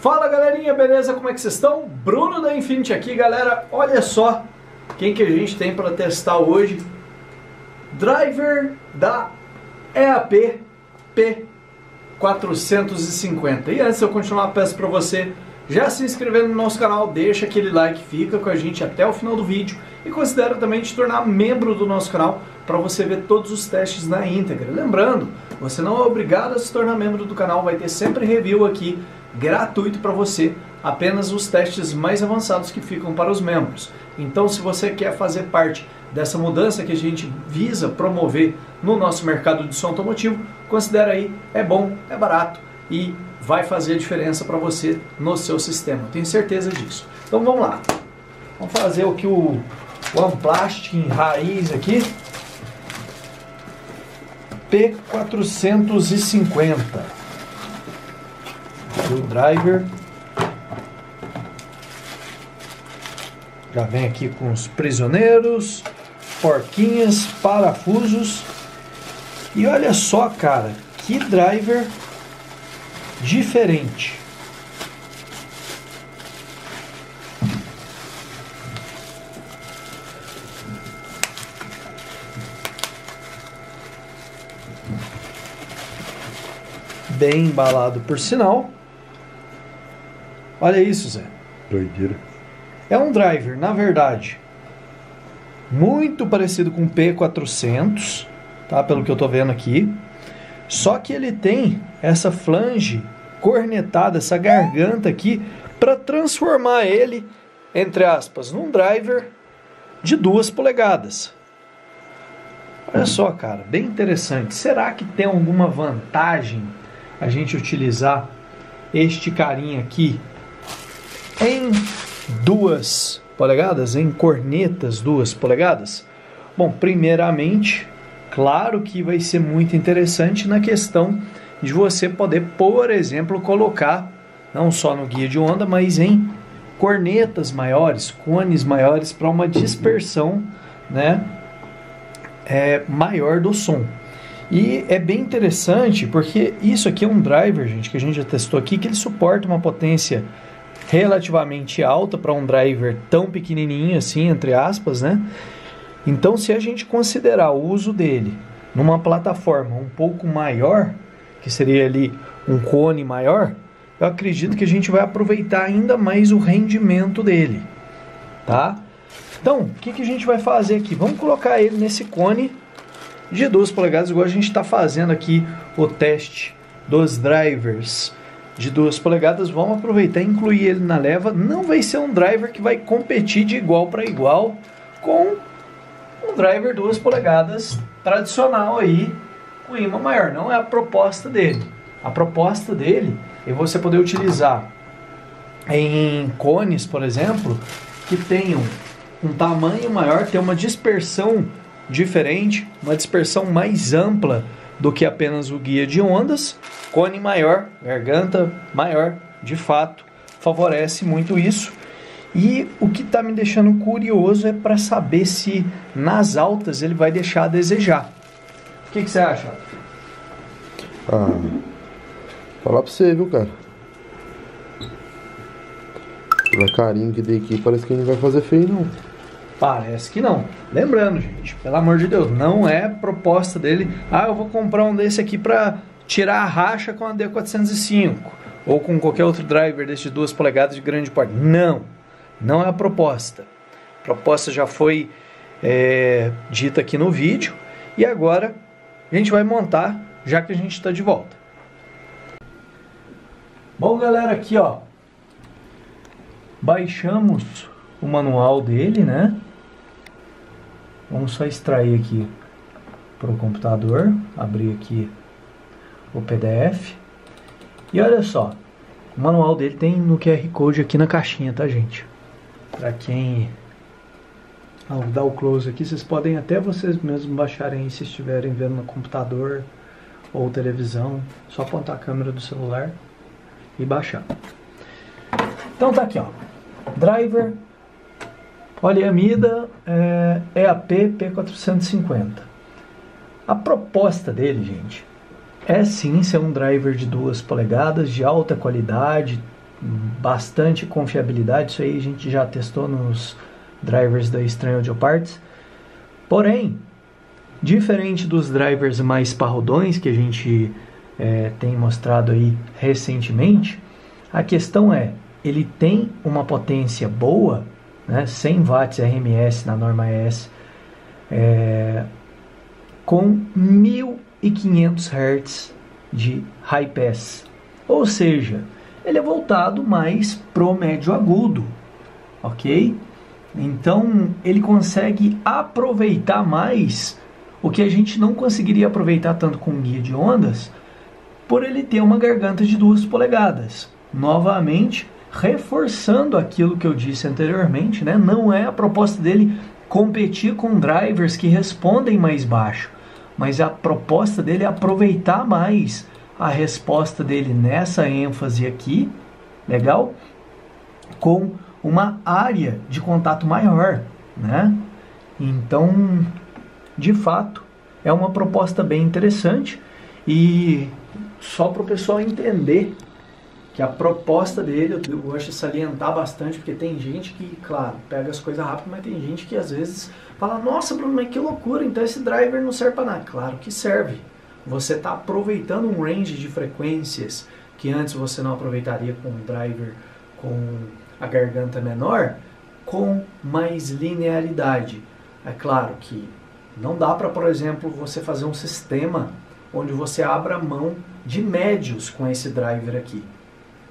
Fala galerinha, beleza? Como é que vocês estão? Bruno da Infinity aqui, galera. Olha só quem que a gente tem para testar hoje. Driver da EAP P450. E antes de eu continuar, peço para você já se inscrever no nosso canal, deixa aquele like, fica com a gente até o final do vídeo e considera também te tornar membro do nosso canal para você ver todos os testes na íntegra. Lembrando, você não é obrigado a se tornar membro do canal, vai ter sempre review aqui, gratuito para você, apenas os testes mais avançados que ficam para os membros. Então, se você quer fazer parte dessa mudança que a gente visa promover no nosso mercado de som automotivo, considera aí, é bom, é barato e vai fazer a diferença para você no seu sistema, eu tenho certeza disso. Então vamos lá, vamos fazer o que o OnePlastic em raiz aqui, P450, o driver, já vem aqui com os prisioneiros, porquinhas, parafusos, e olha só cara, que driver diferente. Bem embalado, por sinal. Olha isso, Zé. Doideira. É um driver, na verdade, muito parecido com o P400, tá? Pelo que eu tô vendo aqui. Só que ele tem essa flange cornetada, essa garganta aqui, para transformar ele, entre aspas, num driver de 2 polegadas. Olha só, cara, bem interessante. Será que tem alguma vantagem a gente utilizar este carinha aqui em 2 polegadas, em cornetas 2 polegadas? Bom, primeiramente, claro que vai ser muito interessante na questão de você poder, por exemplo, colocar não só no guia de onda, mas em cornetas maiores, cones maiores, para uma dispersão, né, maior do som. E é bem interessante porque isso aqui é um driver, gente, que a gente já testou aqui, que ele suporta uma potência relativamente alta para um driver tão pequenininho assim, entre aspas, né? Então, se a gente considerar o uso dele numa plataforma um pouco maior, que seria ali um cone maior, eu acredito que a gente vai aproveitar ainda mais o rendimento dele, tá? Então, o que que a gente vai fazer aqui? Vamos colocar ele nesse cone de 12 polegadas, igual a gente está fazendo aqui o teste dos drivers de 2 polegadas. Vamos aproveitar e incluir ele na leva. Não vai ser um driver que vai competir de igual para igual com um driver 2 polegadas tradicional aí, com imã maior. Não é a proposta dele. A proposta dele é você poder utilizar em cones, por exemplo, que tenham um tamanho maior, ter uma dispersão diferente, uma dispersão mais ampla do que apenas o guia de ondas. Cone maior, garganta maior, de fato, favorece muito isso. E o que está me deixando curioso é para saber se nas altas ele vai deixar a desejar. O que que você acha? Ah, falar para você, viu, cara? Pela carinho que dei aqui, parece que ele não vai fazer feio, não. Parece que não. Lembrando, gente, pelo amor de Deus, não é proposta dele. Ah, eu vou comprar um desse aqui para tirar a racha com a D405 ou com qualquer outro driver desse de 2 polegadas de grande porte. Não. Não é a proposta. A proposta já foi dita aqui no vídeo. E agora a gente vai montar, já que a gente está de volta. Bom, galera, aqui ó, baixamos o manual dele, né? Vamos só extrair aqui para o computador, abrir aqui o PDF. E olha só, o manual dele tem no QR Code aqui na caixinha, tá, gente? Para quem dá o close aqui, vocês podem até vocês mesmos baixarem se estiverem vendo no computador ou televisão. Só apontar a câmera do celular e baixar. Então tá aqui, ó. Driver poliamida EAP P450. A proposta dele, gente, é sim ser um driver de 2 polegadas de alta qualidade, bastante confiabilidade. Isso aí a gente já testou nos drivers da Estranho Audio Parts. Porém, diferente dos drivers mais parrudões que a gente tem mostrado aí recentemente, a questão é, ele tem uma potência boa, né, 100 watts RMS na norma ES, com 1500 Hz de high pass, ou seja, ele é voltado mais pro médio agudo, ok? Então ele consegue aproveitar mais o que a gente não conseguiria aproveitar tanto com guia de ondas, por ele ter uma garganta de 2 polegadas. Novamente, reforçando aquilo que eu disse anteriormente, né? Não é a proposta dele competir com drivers que respondem mais baixo, mas a proposta dele é aproveitar mais a resposta dele nessa ênfase aqui, legal? Com uma área de contato maior, né? Então, de fato, é uma proposta bem interessante. E só para o pessoal entender que a proposta dele, eu gosto de salientar bastante, porque tem gente que, claro, pega as coisas rápido, mas tem gente que às vezes fala, nossa Bruno, mas que loucura, então esse driver não serve para nada. Claro que serve. Você está aproveitando um range de frequências que antes você não aproveitaria com um driver com a garganta menor, com mais linearidade. É claro que não dá para, por exemplo, você fazer um sistema onde você abra mão de médios com esse driver aqui.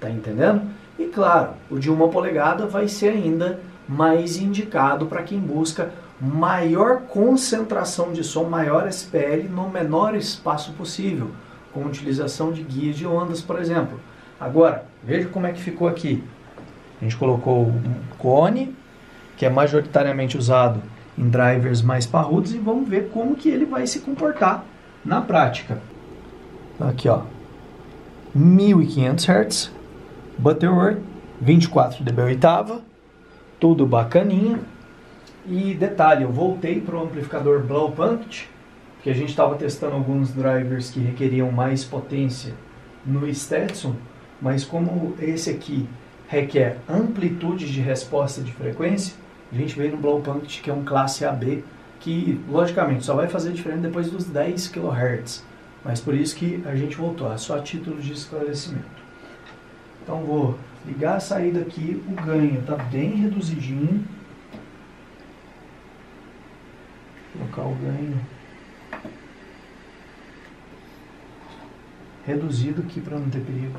Tá entendendo? E claro, o de 1 polegada vai ser ainda mais indicado para quem busca maior concentração de som, maior SPL no menor espaço possível, com utilização de guia de ondas, por exemplo. Agora, veja como é que ficou aqui. A gente colocou um cone, que é majoritariamente usado em drivers mais parrudos, e vamos ver como que ele vai se comportar na prática. Aqui ó, 1500 Hz, Butterworth, 24 dB/8, tudo bacaninha. E detalhe, eu voltei para o amplificador Blaupunkt, porque a gente estava testando alguns drivers que requeriam mais potência no Stetsom, mas como esse aqui requer amplitude de resposta de frequência, a gente veio no Blaupunkt, que é um classe AB, que logicamente só vai fazer diferença depois dos 10 kHz, mas por isso que a gente voltou, só a título de esclarecimento. Então vou ligar a saída aqui, o ganho está bem reduzidinho, vou colocar o ganho reduzido aqui para não ter perigo.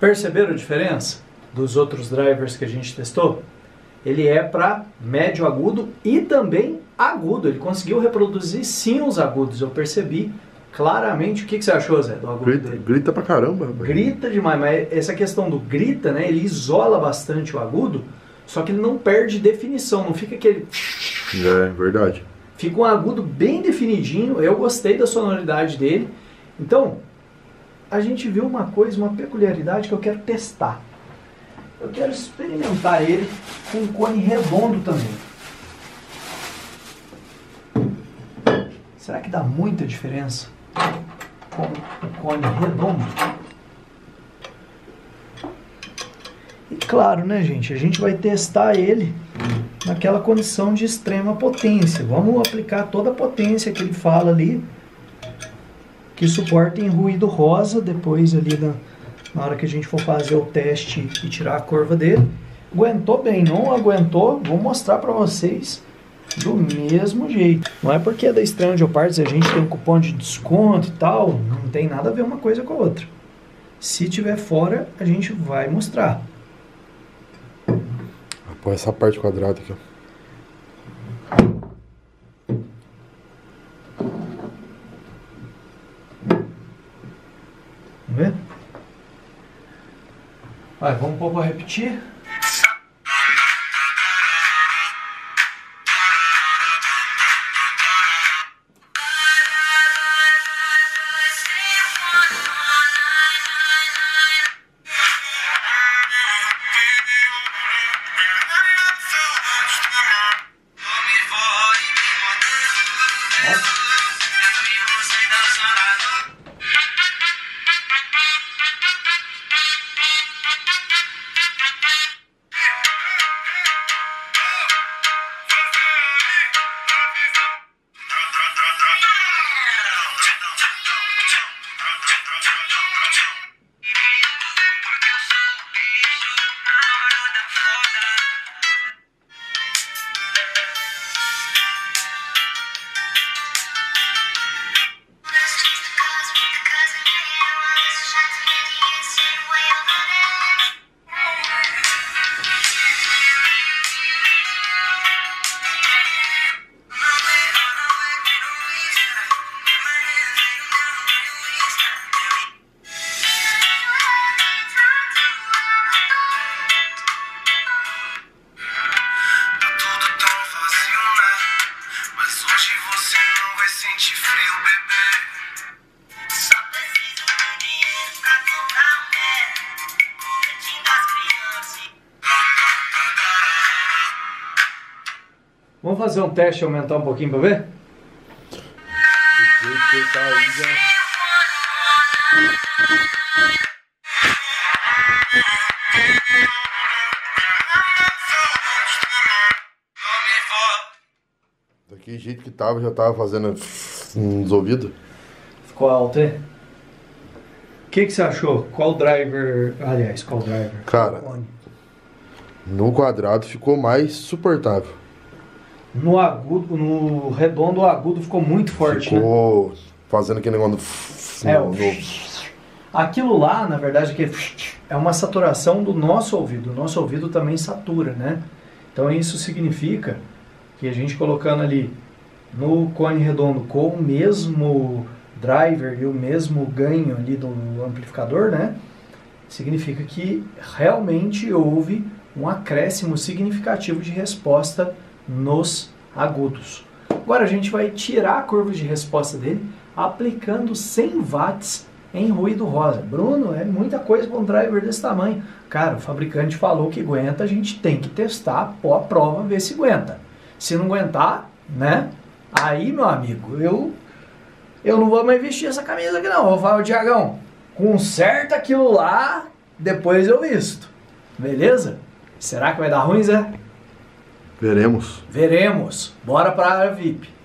Perceberam a diferença dos outros drivers que a gente testou? Ele é para médio agudo e também agudo. Ele conseguiu reproduzir sim os agudos, eu percebi claramente. O que, que você achou, Zé, do agudo dele? Grita pra caramba. Rapaz. Grita demais, mas essa questão do grita, né, ele isola bastante o agudo, só que ele não perde definição, não fica aquele... É, verdade. Fica um agudo bem definidinho, eu gostei da sonoridade dele. Então, a gente viu uma coisa, uma peculiaridade que eu quero testar. Eu quero experimentar ele com um cone redondo também. Será que dá muita diferença com um cone redondo? E claro, né, gente? A gente vai testar ele naquela condição de extrema potência. Vamos aplicar toda a potência que ele fala ali, que suporta em ruído rosa, depois ali na hora que a gente for fazer o teste e tirar a curva dele. Aguentou bem, não aguentou, vou mostrar para vocês do mesmo jeito. Não é porque é da Estranho Audio Parts, a gente tem um cupom de desconto e tal, não tem nada a ver uma coisa com a outra. Se tiver fora, a gente vai mostrar. Põe essa parte quadrada aqui. Vamos ver? Vai, vamos pôr para repetir. Vamos fazer um teste e aumentar um pouquinho para ver? Daquele jeito que tava, já tava fazendo nos ouvidos. Ficou alto, hein? O que você achou? Qual driver... Aliás, qual driver? Cara, no quadrado ficou mais suportável. No agudo, no redondo, o agudo ficou muito forte. Ficou, né? Fazendo aquele negócio. Aquilo lá, na verdade, é uma saturação do nosso ouvido. O nosso ouvido também satura, né? Então isso significa que a gente colocando ali no cone redondo com o mesmo driver e o mesmo ganho ali do amplificador, né? Significa que realmente houve um acréscimo significativo de resposta nos agudos. Agora a gente vai tirar a curva de resposta dele aplicando 100 watts em ruído rosa. Bruno, é muita coisa para um driver desse tamanho. Cara, o fabricante falou que aguenta, a gente tem que testar, pôr a prova, ver se aguenta. Se não aguentar, né? Aí, meu amigo, eu não vou mais vestir essa camisa aqui não. Vou falar, Diagão, conserta aquilo lá, depois eu visto. Beleza? Será que vai dar ruim, Zé? Veremos. Veremos. Bora para a VIP.